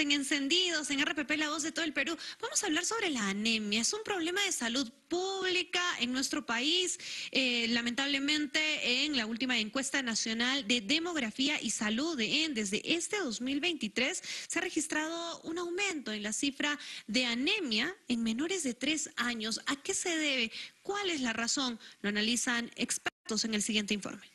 En Encendidos, en RPP, la voz de todo el Perú. Vamos a hablar sobre la anemia. Es un problema de salud pública en nuestro país. Lamentablemente, en la última encuesta nacional de demografía y salud de ENDES de este 2023, se ha registrado un aumento en la cifra de anemia en menores de 3 años. ¿A qué se debe? ¿Cuál es la razón? Lo analizan expertos en el siguiente informe.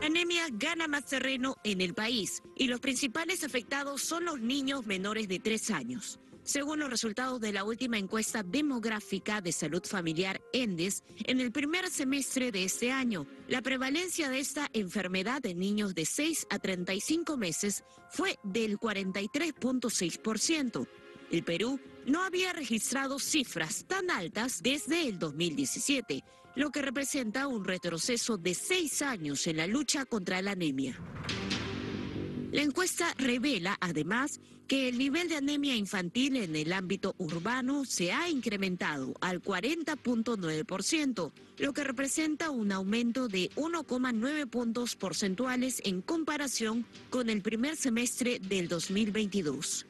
La anemia gana más terreno en el país y los principales afectados son los niños menores de 3 años. Según los resultados de la última encuesta demográfica de salud familiar ENDES, en el primer semestre de este año, la prevalencia de esta enfermedad en niños de 6 a 35 meses fue del 43.6%. El Perú no había registrado cifras tan altas desde el 2017, lo que representa un retroceso de 6 años en la lucha contra la anemia. La encuesta revela, además, que el nivel de anemia infantil en el ámbito urbano se ha incrementado al 40.9%, lo que representa un aumento de 1,9 puntos porcentuales en comparación con el primer semestre del 2022.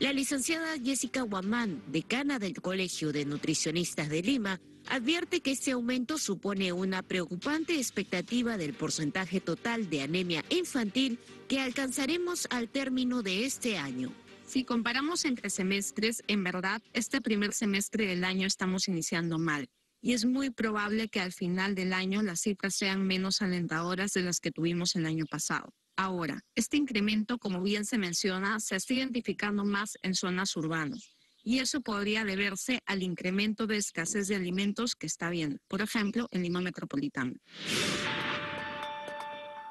La licenciada Jessica Huamán, decana del Colegio de Nutricionistas de Lima, advierte que este aumento supone una preocupante expectativa del porcentaje total de anemia infantil que alcanzaremos al término de este año. Si comparamos entre semestres, en verdad, este primer semestre del año estamos iniciando mal. Y es muy probable que al final del año las cifras sean menos alentadoras de las que tuvimos el año pasado. Ahora, este incremento, como bien se menciona, se está identificando más en zonas urbanas y eso podría deberse al incremento de escasez de alimentos que está habiendo, por ejemplo, en Lima Metropolitana.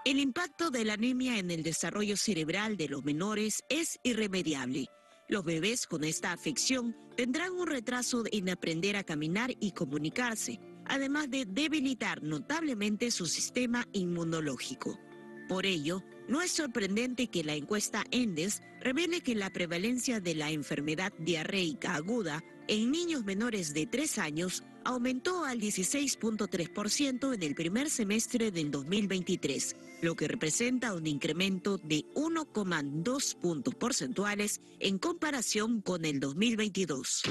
El impacto de la anemia en el desarrollo cerebral de los menores es irremediable. Los bebés con esta afección tendrán un retraso en aprender a caminar y comunicarse, además de debilitar notablemente su sistema inmunológico. Por ello, no es sorprendente que la encuesta ENDES revele que la prevalencia de la enfermedad diarreica aguda en niños menores de 3 años aumentó al 16.3% en el primer semestre del 2023, lo que representa un incremento de 1,2 puntos porcentuales en comparación con el 2022.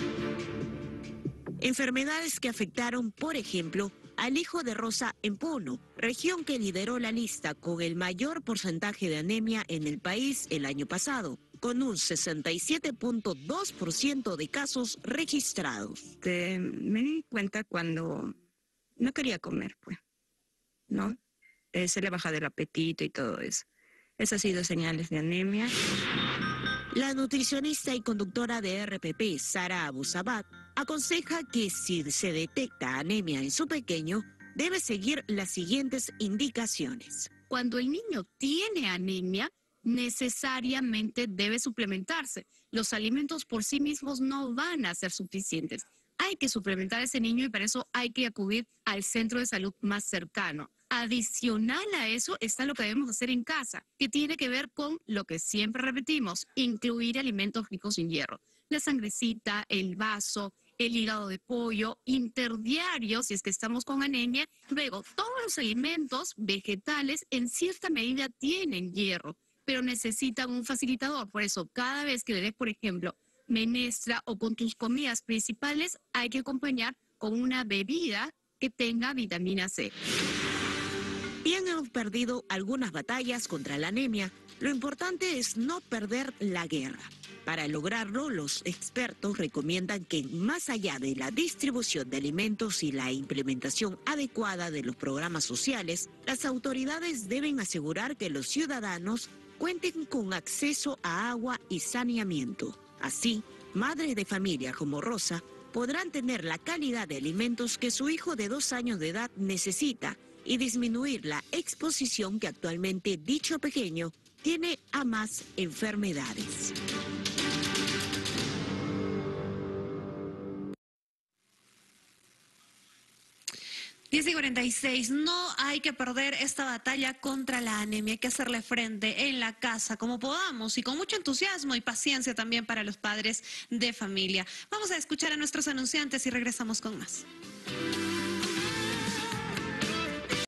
Enfermedades que afectaron, por ejemplo, al hijo de Rosa en Puno, región que lideró la lista con el mayor porcentaje de anemia en el país el año pasado, con un 67.2% de casos registrados. Me di cuenta cuando no quería comer, pues, ¿no? Se le baja del apetito y todo eso. Esas han sido señales de anemia. La nutricionista y conductora de RPP, Sara Abu Sabat, aconseja que si se detecta anemia en su pequeño, debe seguir las siguientes indicaciones. Cuando el niño tiene anemia, necesariamente debe suplementarse. Los alimentos por sí mismos no van a ser suficientes. Hay que suplementar a ese niño y para eso hay que acudir al centro de salud más cercano. Adicional a eso está lo que debemos hacer en casa, que tiene que ver con lo que siempre repetimos, incluir alimentos ricos en hierro. La sangrecita, el vaso, el hígado de pollo, interdiario, si es que estamos con anemia. Luego, todos los alimentos vegetales en cierta medida tienen hierro, pero necesitan un facilitador. Por eso, cada vez que le des, por ejemplo, menestra o con tus comidas principales, hay que acompañar con una bebida que tenga vitamina C. Bien, hemos perdido algunas batallas contra la anemia. Lo importante es no perder la guerra. Para lograrlo, los expertos recomiendan que, más allá de la distribución de alimentos y la implementación adecuada de los programas sociales, las autoridades deben asegurar que los ciudadanos cuenten con acceso a agua y saneamiento. Así, madres de familia como Rosa podrán tener la calidad de alimentos que su hijo de 2 años de edad necesita y disminuir la exposición que actualmente dicho pequeño tiene a más enfermedades. Y 46, no hay que perder esta batalla contra la anemia, hay que hacerle frente en la casa como podamos y con mucho entusiasmo y paciencia también para los padres de familia. Vamos a escuchar a nuestros anunciantes y regresamos con más.